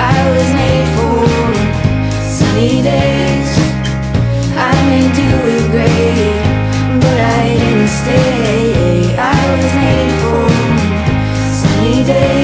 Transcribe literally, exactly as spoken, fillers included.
I was made for sunny days. I may do it great, but I didn't stay. I was made for sunny days.